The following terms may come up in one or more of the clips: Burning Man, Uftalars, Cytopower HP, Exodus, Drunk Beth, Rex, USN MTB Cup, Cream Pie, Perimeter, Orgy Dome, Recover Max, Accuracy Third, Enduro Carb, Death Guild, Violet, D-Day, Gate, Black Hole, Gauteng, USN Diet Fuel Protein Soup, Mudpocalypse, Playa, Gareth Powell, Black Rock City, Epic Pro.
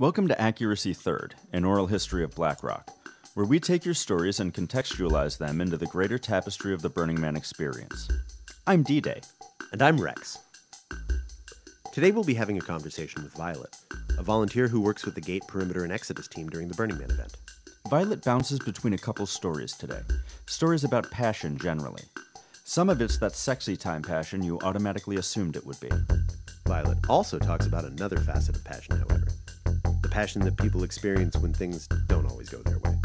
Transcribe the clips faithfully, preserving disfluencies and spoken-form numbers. Welcome to Accuracy Third, an oral history of Black Rock, where we take your stories and contextualize them into the greater tapestry of the Burning Man experience. I'm D-Day. And I'm Rex. Today we'll be having a conversation with Violet, a volunteer who works with the Gate, Perimeter, and Exodus team during the Burning Man event. Violet bounces between a couple stories today, stories about passion generally. Some of it's that sexy time passion you automatically assumed it would be. Violet also talks about another facet of passion, however. The passion that people experience when things don't always go their way.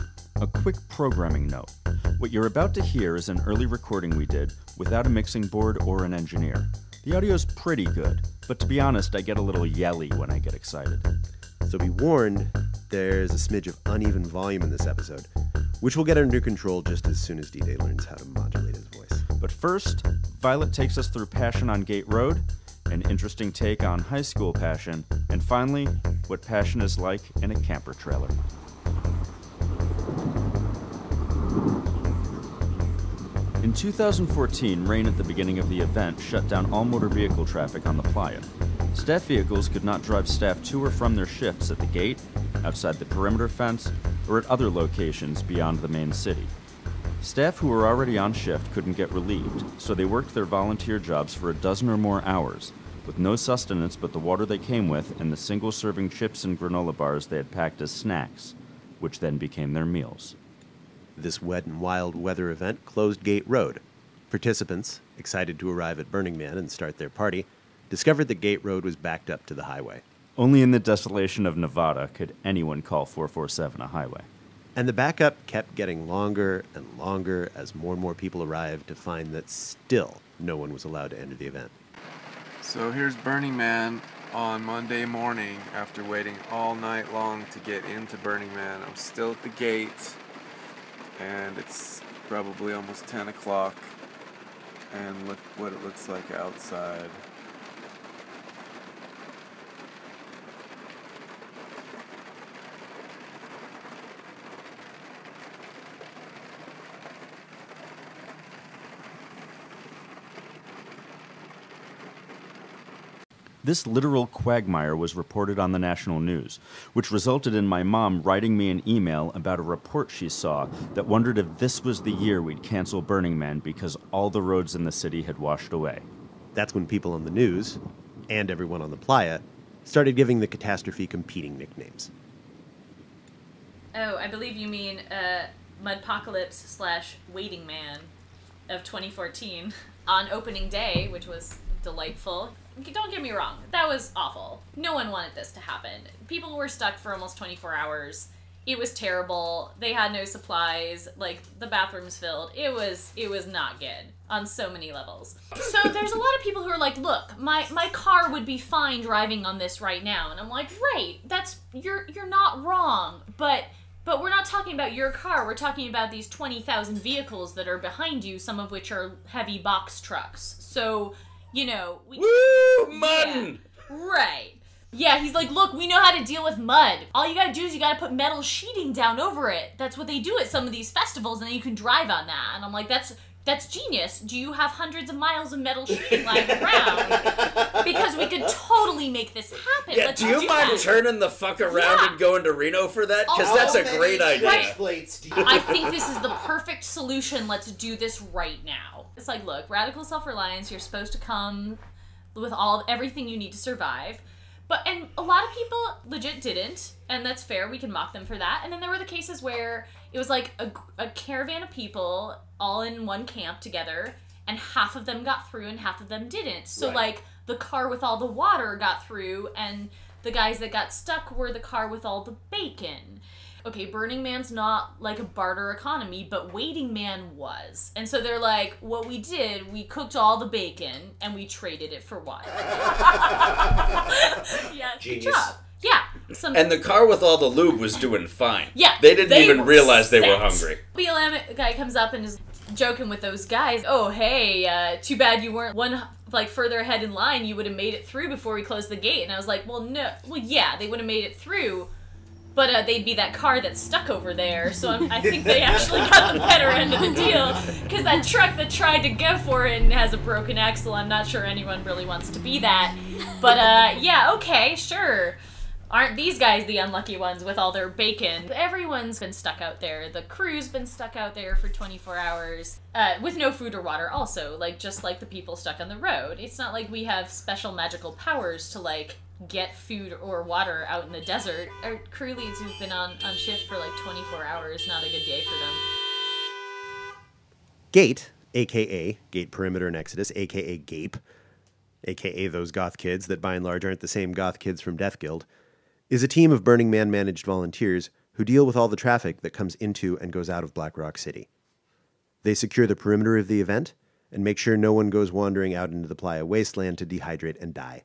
A quick programming note. What you're about to hear is an early recording we did without a mixing board or an engineer. The audio's pretty good, but to be honest, I get a little yelly when I get excited. So be warned, there's a smidge of uneven volume in this episode, which we'll get under control just as soon as D-Day learns how to modulate his voice. But first, Violet takes us through passion on Gate Road, an interesting take on high school passion, and finally, what passion is like in a camper trailer. In two thousand fourteen, rain at the beginning of the event shut down all motor vehicle traffic on the playa. Staff vehicles could not drive staff to or from their shifts at the gate, outside the perimeter fence, or at other locations beyond the main city. Staff who were already on shift couldn't get relieved, so they worked their volunteer jobs for a dozen or more hours, with no sustenance but the water they came with and the single-serving chips and granola bars they had packed as snacks, which then became their meals. This wet and wild weather event closed Gate Road. Participants, excited to arrive at Burning Man and start their party, discovered that Gate Road was backed up to the highway. Only in the desolation of Nevada could anyone call four forty-seven a highway. And the backup kept getting longer and longer as more and more people arrived to find that still no one was allowed to enter the event. So here's Burning Man on Monday morning after waiting all night long to get into Burning Man. I'm still at the gate and it's probably almost ten o'clock, and look what it looks like outside. This literal quagmire was reported on the national news, which resulted in my mom writing me an email about a report she saw that wondered if this was the year we'd cancel Burning Man because all the roads in the city had washed away. That's when people on the news, and everyone on the playa, started giving the catastrophe competing nicknames. Oh, I believe you mean uh, Mudpocalypse slash Waiting Man of twenty fourteen on opening day, which was delightful. Don't get me wrong, that was awful. No one wanted this to happen. People were stuck for almost twenty-four hours. It was terrible. They had no supplies. Like, the bathrooms filled. It was it was not good on so many levels. So there's a lot of people who are like, look, my my car would be fine driving on this right now. And I'm like, right, that's you're you're not wrong, but but we're not talking about your car. We're talking about these twenty thousand vehicles that are behind you, some of which are heavy box trucks. So, you know, we, woo, mud! Yeah, right. Yeah, he's like, look, we know how to deal with mud. All you gotta do is you gotta put metal sheeting down over it. That's what they do at some of these festivals, and then you can drive on that. And I'm like, that's that's genius. Do you have hundreds of miles of metal sheeting lying around? Because we could totally make this happen. Yeah, Let's do you do mind that. turning the fuck around yeah. and going to Reno for that? Because oh, that's a great idea. Right. I think this is the perfect solution. Let's do this right now. It's like, look, radical self-reliance, you're supposed to come with all everything you need to survive. But, and a lot of people legit didn't, and that's fair, we can mock them for that. And then there were the cases where it was like a, a caravan of people all in one camp together, and half of them got through and half of them didn't. So, right. like, the car with all the water got through, and the guys that got stuck were the car with all the bacon. Okay, Burning Man's not like a barter economy, but Waiting Man was. And so they're like, what we did, we cooked all the bacon and we traded it for wine. Yeah, Genius. Good job. Yeah. Some and the car with all the lube was doing fine. Yeah. They didn't they even realize set. they were hungry. B L M guy comes up and is joking with those guys. Oh, hey, uh, too bad you weren't one like further ahead in line. You would have made it through before we closed the gate. And I was like, well, no. Well, yeah, they would have made it through. But uh, they'd be that car that's stuck over there, so I'm, I think they actually got the better end of the deal, because that truck that tried to go for it and has a broken axle, I'm not sure anyone really wants to be that. But uh, yeah, okay, sure. Aren't these guys the unlucky ones with all their bacon? Everyone's been stuck out there. The crew's been stuck out there for twenty-four hours uh, with no food or water also, like just like the people stuck on the road. It's not like we have special magical powers to like get food or water out in the desert. Our crew leads who've been on, on shift for like twenty-four hours, not a good day for them. Gate, aka Gate, Perimeter, and Exodus, aka Gape, aka those goth kids that by and large aren't the same goth kids from Death Guild, is a team of Burning Man-managed volunteers who deal with all the traffic that comes into and goes out of Black Rock City. They secure the perimeter of the event and make sure no one goes wandering out into the Playa wasteland to dehydrate and die.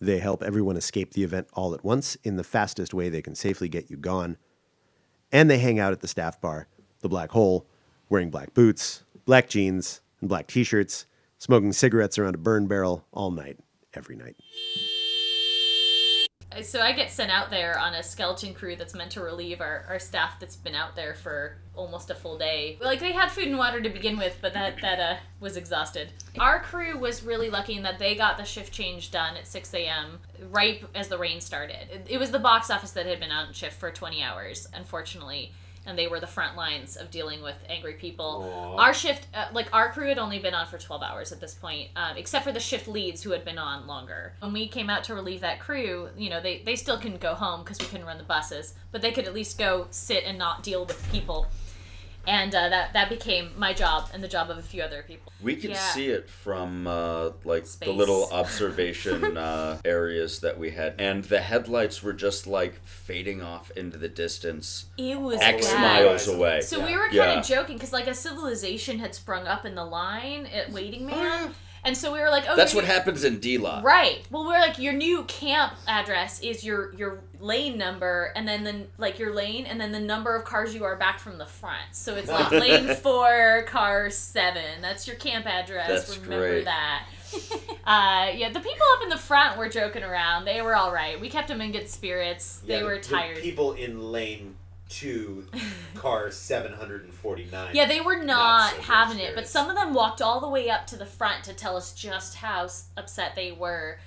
They help everyone escape the event all at once in the fastest way they can safely get you gone. And they hang out at the staff bar, the Black Hole, wearing black boots, black jeans, and black t-shirts, smoking cigarettes around a burn barrel all night, every night. So I get sent out there on a skeleton crew that's meant to relieve our, our staff that's been out there for almost a full day. Like, they had food and water to begin with, but that, that uh, was exhausted. Our crew was really lucky in that they got the shift change done at six a m right as the rain started. It, it was the box office that had been on shift for twenty hours, unfortunately, and they were the front lines of dealing with angry people. Aww. Our shift, uh, like, our crew had only been on for twelve hours at this point, um, except for the shift leads who had been on longer. When we came out to relieve that crew, you know, they, they still couldn't go home because we couldn't run the buses, but they could at least go sit and not deal with people. And uh, that, that became my job and the job of a few other people. We could yeah. see it from, uh, like, Space. the little observation uh, areas that we had. And the headlights were just, like, fading off into the distance. It was X bad. miles away. So yeah. we were kind yeah. of joking, because, like, a civilization had sprung up in the line at Waiting Man. And so we were like, oh, that's what happens in D-Lot. Right. Well, we're like, your new camp address is your your lane number, and then the, like your lane, and then the number of cars you are back from the front. So it's like lane four, car seven. That's your camp address. That's Remember great. that. uh, yeah, the people up in the front were joking around. They were all right. We kept them in good spirits. Yeah, they were the, tired. The people in lane to car seven hundred forty-nine. Yeah, they were not, not so having it, but some of them walked all the way up to the front to tell us just how upset they were.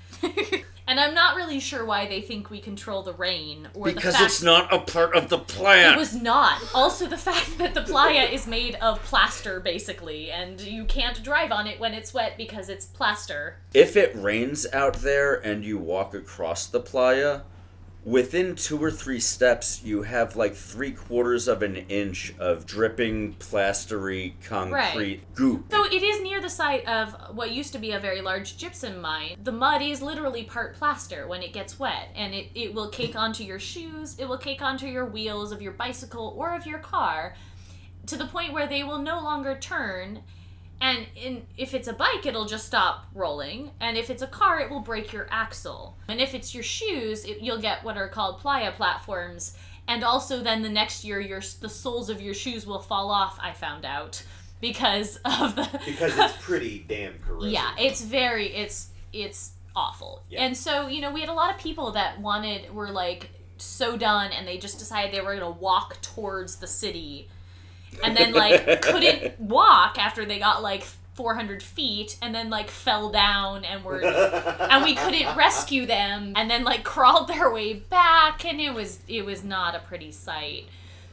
And I'm not really sure why they think we control the rain. Or because the fact it's not a part of the plan. It was not. Also, the fact that the Playa is made of plaster, basically, and you can't drive on it when it's wet because it's plaster. If it rains out there and you walk across the Playa, within two or three steps, you have like three quarters of an inch of dripping, plastery, concrete right. goop. So it is near the site of what used to be a very large gypsum mine. The mud is literally part plaster when it gets wet, and it, it will cake onto your shoes, it will cake onto your wheels of your bicycle or of your car, to the point where they will no longer turn. And in, if it's a bike, it'll just stop rolling. And if it's a car, it will break your axle. And if it's your shoes, it, you'll get what are called Playa platforms. And also then the next year, your, the soles of your shoes will fall off, I found out. Because of the... because it's pretty damn corrosive. Yeah, it's very... It's, it's awful. Yeah. And so, you know, we had a lot of people that wanted... were, like, so done. And they just decided they were going to walk towards the city... and then, like, couldn't walk after they got, like, four hundred feet, and then, like, fell down, and were, and we couldn't rescue them, and then, like, crawled their way back, and it was, it was not a pretty sight.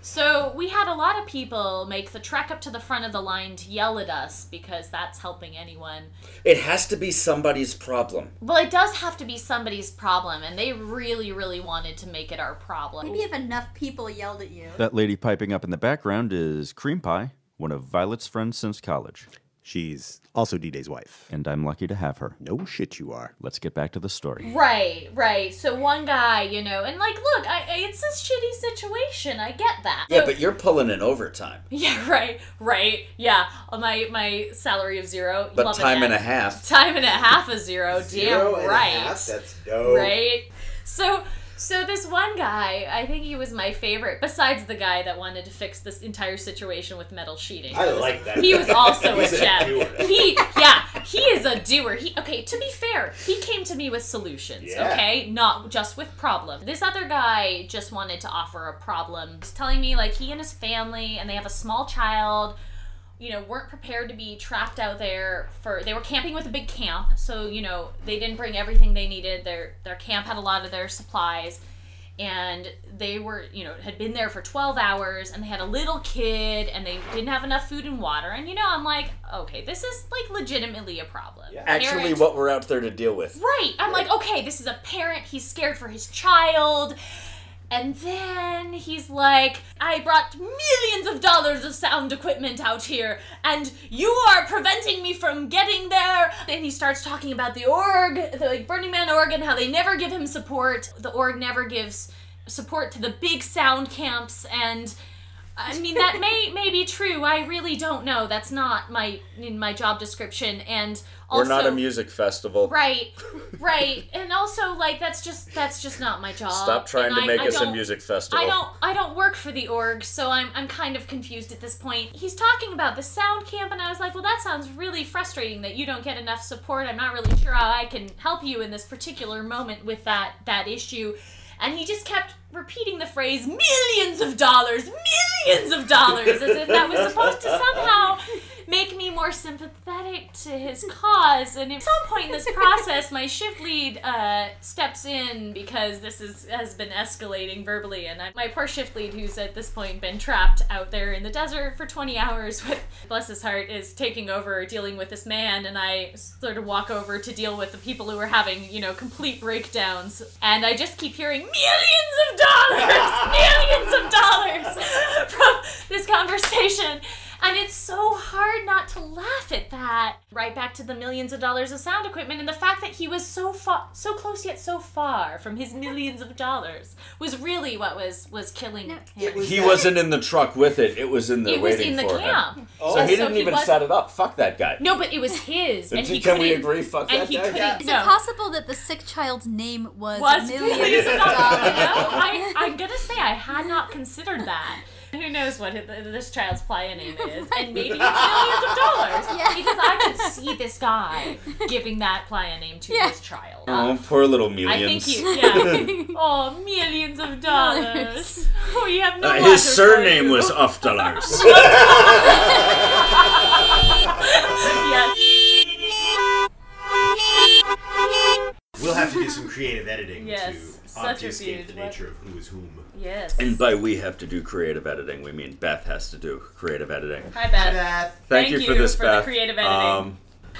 So we had a lot of people make the trek up to the front of the line to yell at us, because that's helping anyone. It has to be somebody's problem. Well, it does have to be somebody's problem, and they really, really wanted to make it our problem. Maybe if enough people yelled at you. That lady piping up in the background is Cream Pie, one of Violet's friends since college. She's also D-Day's wife. And I'm lucky to have her. No shit you are. Let's get back to the story. Right, right. So one guy, you know, and like, look, I, it's a shitty situation. I get that. Yeah, so, but you're pulling in overtime. Yeah, right, right. Yeah, my my salary of zero. But time and a half. Time and a half of zero. Zero damn and right. a half, that's dope. Right? So... So this one guy, I think he was my favorite, besides the guy that wanted to fix this entire situation with metal sheeting. I like that. He was also a chef. He, yeah, he is a doer. He, okay, to be fair, he came to me with solutions, yeah. okay? Not just with problems. This other guy just wanted to offer a problem. He's telling me, like, he and his family, and they have a small child, you know, weren't prepared to be trapped out there for, they were camping with a big camp. So, you know, they didn't bring everything they needed. Their, their camp had a lot of their supplies, and they were, you know, had been there for twelve hours, and they had a little kid, and they didn't have enough food and water. And, you know, I'm like, okay, this is like legitimately a problem. Yeah. Actually parent, what we're out there to deal with. Right. I'm right. like, okay, this is a parent. He's scared for his child. And then he's like, I brought millions of dollars of sound equipment out here, and you are preventing me from getting there. Then he starts talking about the org, the like Burning Man org, and how they never give him support. The org never gives support to the big sound camps, and I mean, that may may be true. I really don't know. That's not my in my job description. And also, we're not a music festival, right? Right. And also, like, that's just that's just not my job. Stop trying and to I, make I us a music festival. I don't I don't work for the org, so I'm I'm kind of confused at this point. He's talking about the sound camp, and I was like, well, that sounds really frustrating that you don't get enough support. I'm not really sure how I can help you in this particular moment with that that issue. And he just kept repeating the phrase, millions of dollars, millions of dollars, as if that was supposed to somehow make me more sympathetic to his cause. And at some point in this process, my shift lead uh, steps in, because this is, has been escalating verbally. And I, my poor shift lead, who's at this point been trapped out there in the desert for twenty hours, with, bless his heart, is taking over dealing with this man. And I sort of walk over to deal with the people who are having, you know, complete breakdowns. And I just keep hearing millions of dollars, millions of dollars from this conversation. And it's so hard not to laugh at that. Right back to the millions of dollars of sound equipment, and the fact that he was so far, so close yet so far from his millions of dollars was really what was was killing no, him. Was he there. wasn't in the truck with it. It was in the it waiting was in for the camp. Him. Oh. So he didn't so he even set it up. Fuck that guy. No, but it was his. And he can we agree? Fuck and that he guy. Yeah. Is no. it possible that the sick child's name was, was millions of dollars? No, I, I'm gonna say I had not considered that. Who knows what this child's playa name is, and maybe it's millions of dollars, yeah. because I could see this guy giving that playa name to yeah. this child. Oh, um, poor little millions. I think you, yeah. oh, millions of dollars. Oh, you have no uh, His surname was Uftalars. Yes. We'll have to do some creative editing yes. to obfuscate the nature of who is whom. Yes. And by we have to do creative editing, we mean Beth has to do creative editing. Hi, Beth. Hi, Beth. Thank, Thank you, you for this, for Beth. The creative editing. Um,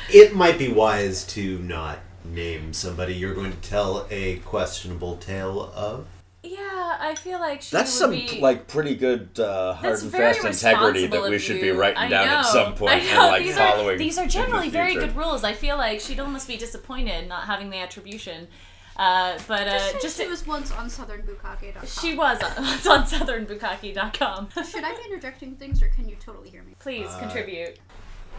it might be wise to not name somebody you're going to tell a questionable tale of. Yeah, I feel like she That's would some, be... like, pretty good uh, hard and fast integrity that we should be writing down at some point and, like, these following. Are, these are generally the very good rules. I feel like she'd almost be disappointed not having the attribution. Uh, but uh, just, just she it, was once on southern bukkake dot com. She was once on southern bukkake dot com. Should I be interjecting things, or can you totally hear me? Please uh, contribute.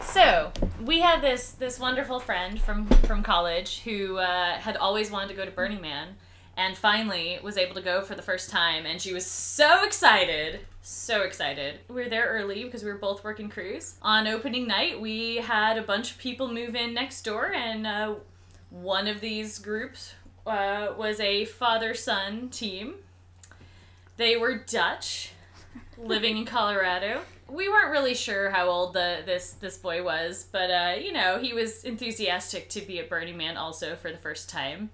So we had this this wonderful friend from from college who uh, had always wanted to go to Burning Man, and finally was able to go for the first time, and she was so excited. So excited. We were there early because we were both working crews. On opening night, we had a bunch of people move in next door, and uh, one of these groups Uh, was a father-son team. They were Dutch, living in Colorado. We weren't really sure how old the this this boy was, but uh, you know, he was enthusiastic to be at Burning Man also for the first time.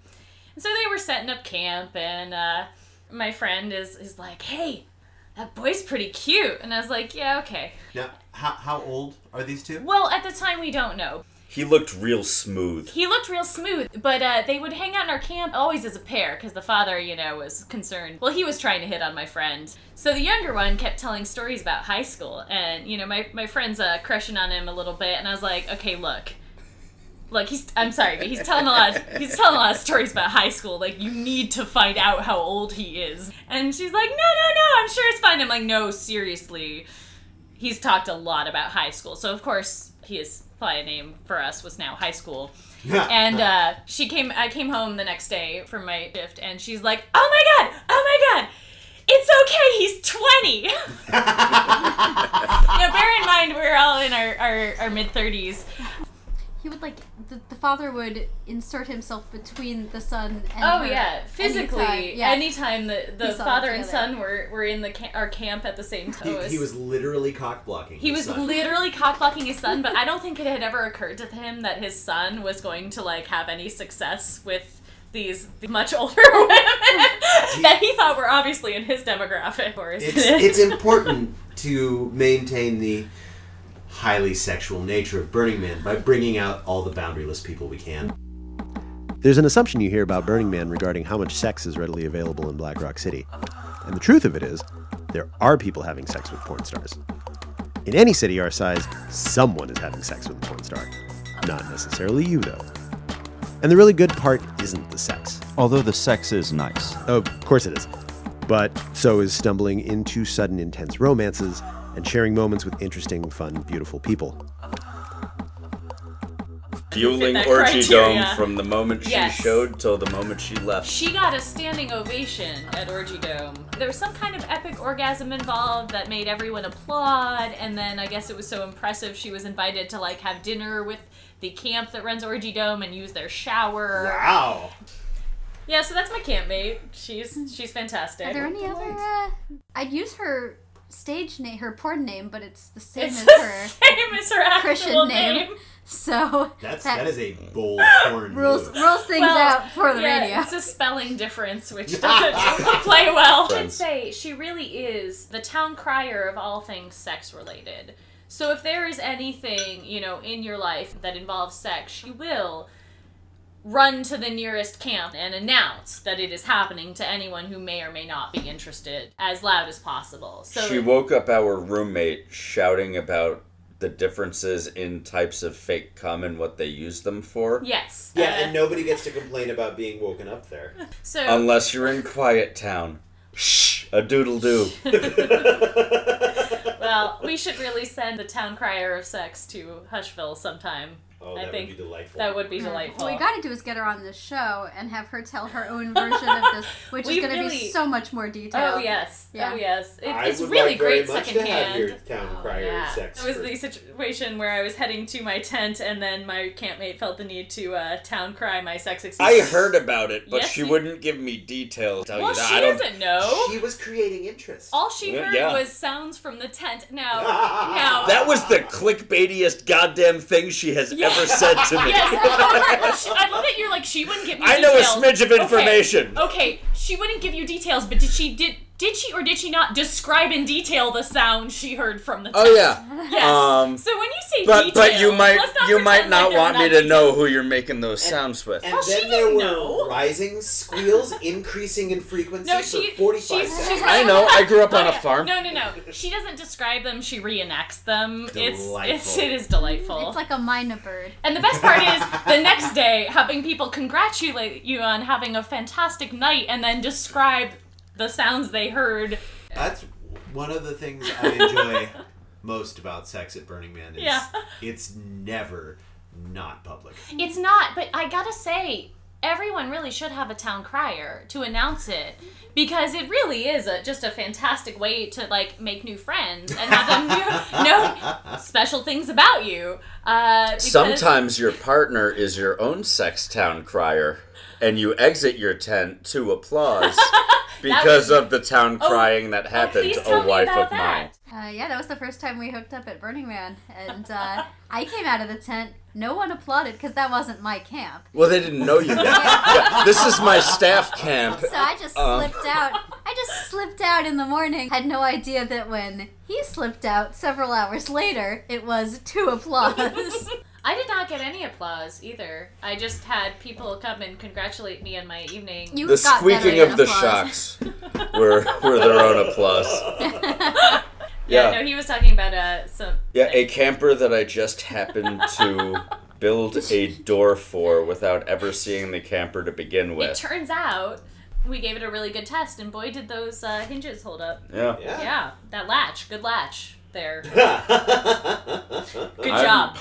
And so they were setting up camp, and uh, my friend is is like, "Hey, that boy's pretty cute," and I was like, "Yeah, okay." Now, how how old are these two? Well, at the time, we don't know. He looked real smooth. He looked real smooth, but uh, they would hang out in our camp always as a pair, because the father, you know, was concerned. Well, he was trying to hit on my friend. So the younger one kept telling stories about high school, and, you know, my, my friend's uh, crushing on him a little bit, and I was like, okay, look. Look, he's, I'm sorry, but he's telling a lot of, he's telling a lot of stories about high school. Like, you need to find out how old he is. And she's like, no, no, no, I'm sure it's fine. I'm like, no, seriously. He's talked a lot about high school. So, of course, he is... playa name for us was now high school. And uh, she came, I came home the next day from my shift, and she's like, oh my god, oh my god, it's okay, he's twenty. Now bear in mind, we're all in our, our, our mid thirties. He would like the, the father would insert himself between the son and oh her yeah, physically. Anytime, yeah. anytime the, the father and son were, were in the ca our camp at the same time. He, he was literally cock-blocking He his was son. literally cock-blocking his son, but I don't think it had ever occurred to him that his son was going to, like, have any success with these much older women that he thought were obviously in his demographic. Or is it's, it? It's important to maintain the highly sexual nature of Burning Man by bringing out all the boundaryless people we can. There's an assumption you hear about Burning Man regarding how much sex is readily available in Black Rock City. And the truth of it is, there are people having sex with porn stars. In any city our size, someone is having sex with a porn star. Not necessarily you, though. And the really good part isn't the sex. Although the sex is nice. Oh, of course it is. But so is stumbling into sudden intense romances and sharing moments with interesting, fun, beautiful people. Fueling Orgy Dome from the moment she yes. showed till the moment she left. She got a standing ovation at Orgy Dome. There was some kind of epic orgasm involved that made everyone applaud, and then I guess it was so impressive she was invited to, like, have dinner with the camp that runs Orgy Dome and use their shower. Wow. Yeah, so that's my campmate. She's she's fantastic. Are there any other? Uh, I'd use her stage name, her porn name, but it's the same it's as the her same as her actual Christian name. name. So that's that, that is a bold porn rules move. rules things well, out for the yeah, radio. It's a spelling difference, which doesn't play well. I should say she really is the town crier of all things sex related. So if there is anything, you know, in your life that involves sex, you will run to the nearest camp and announce that it is happening to anyone who may or may not be interested as loud as possible. So she woke up our roommate shouting about the differences in types of fake cum and what they use them for. Yes. Yeah, uh, and nobody gets to complain about being woken up there. So unless you're in Quiet Town. Shh, a doodle-doo. Well, we should really send the town crier of sex to Hushville sometime. Oh, I that think would be delightful. That would be delightful. What we gotta do is get her on this show and have her tell her own version of this, which we is gonna really... be so much more detailed. Oh, yes. Yeah. Oh, yes. It, it's really like great secondhand. Town oh, crier yeah. sex. It was for... the situation where I was heading to my tent and then my campmate felt the need to uh, town cry my sex experience. I heard about it, but yes, she you... wouldn't give me details. Tell well, you that. she I don't... doesn't know. She was creating interest. All she heard yeah. was sounds from the tent. Now, ah, now. That was the clickbaitiest goddamn thing she has yeah. ever said to me. Yes. I, love I love that you're like, she wouldn't give me I details. I know a smidge of information. Okay. okay, she wouldn't give you details, but did she did did she or did she not describe in detail the sound she heard from the tent? Oh yeah. Yes. Um, so when you say but, detail, but you might you might not want me to know who you're making those and, sounds with. And, and well, then there were know. rising squeals increasing in frequency no, she, for forty-five seconds. I know, I grew up on a farm. No, no, no. She doesn't describe them, she reenacts them. Delightful. It's, it's it is delightful. It's like a minor bird. And the best part is the next day having people congratulate you on having a fantastic night and then describe the sounds they heard. That's one of the things I enjoy most about sex at Burning Man. Is yeah. It's never not public. It's not, but I gotta say, everyone really should have a town crier to announce it, because it really is a, just a fantastic way to, like, make new friends and have them new, know special things about you. Uh, Sometimes your partner is your own sex town crier, and you exit your tent to applause. Because was, of the town crying oh, that happened, oh, oh wife of that. mine. Uh, yeah, that was the first time we hooked up at Burning Man. And uh, I came out of the tent. No one applauded because that wasn't my camp. Well, they didn't know you. Yeah, this is my staff camp. So I just um. slipped out. I just slipped out in the morning. Had no idea that when he slipped out several hours later, it was to applause. I did not get any applause either. I just had people come and congratulate me on my evening. You the got squeaking of applause. the shocks were were their own applause. yeah, yeah, no, he was talking about uh, some. Yeah, a camper that I just happened to build a door for without ever seeing the camper to begin with. It turns out we gave it a really good test, and boy, did those uh, hinges hold up. Yeah. yeah, yeah, that latch, good latch there. Good job. I'm...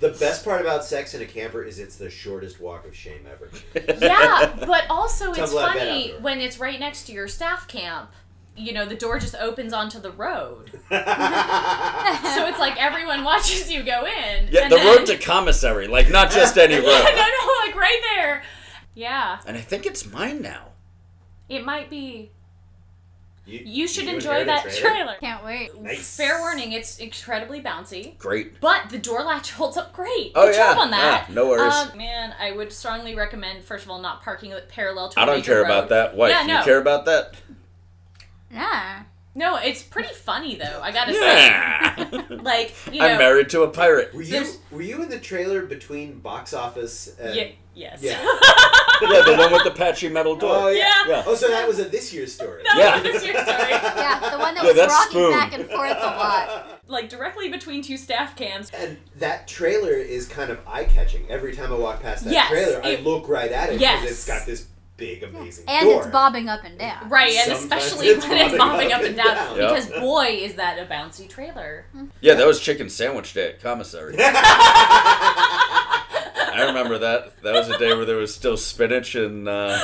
The best part about sex in a camper is it's the shortest walk of shame ever. Yeah, but also it's funny when it's right next to your staff camp you know, the door just opens onto the road. So it's like everyone watches you go in. Yeah, and the then... road to commissary, like not just any road. Yeah, no, no, like right there. Yeah. And I think it's mine now. It might be. You, you should you enjoy that trailer. trailer. Can't wait. Nice. Fair warning, it's incredibly bouncy. Great. But the door latch holds up great. Oh, good yeah. job on that. Yeah, no worries. Um, man, I would strongly recommend, first of all, not parking parallel to a I don't care road. about that. Wife, yeah, no. you care about that? Nah. No, it's pretty funny, though, I gotta yeah. say. Like, you know. I'm married to a pirate. Were you, were you in the trailer between box office and... Yeah. Yes. Yeah. Yeah, the one with the patchy metal door. Oh, yeah. yeah. yeah. Oh, so that was a this year's story. That yeah. was a this year's story. Yeah, the one that yeah, was rocking spoon. back and forth a lot. Like, directly between two staff cams. And that trailer is kind of eye-catching. Every time I walk past that yes, trailer, it, I look right at it because yes. it's got this big, amazing yeah. and door. And it's bobbing up and down. Right, and Sometimes especially it's when it's bobbing up, up and down. down. Yep. Because, boy, is that a bouncy trailer. Yeah, that was chicken sandwich day at commissary. I remember that. That was a day where there was still spinach and uh,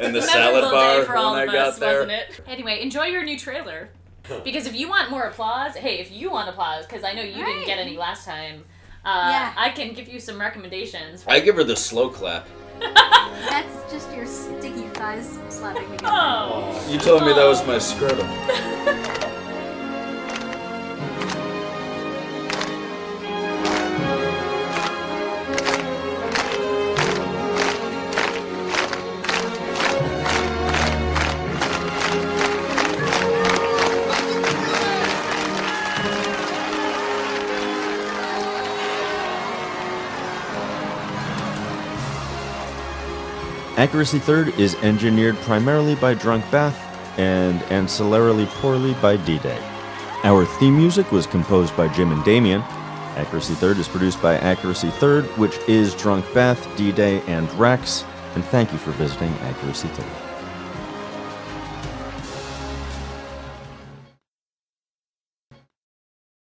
in the salad bar when I got there. Wasn't it? Anyway, enjoy your new trailer. Because if you want more applause, hey, if you want applause, because I know you right. didn't get any last time, uh, yeah. I can give you some recommendations. I give her the slow clap. That's just your sticky thighs slapping together. Oh. You told oh. me that was my scrotum. Accuracy Third is engineered primarily by Drunk Beth and ancillarily poorly by D-Day. Our theme music was composed by Jim and Damien. Accuracy Third is produced by Accuracy Third, which is Drunk Beth, D-Day, and Rex. And thank you for visiting Accuracy Third.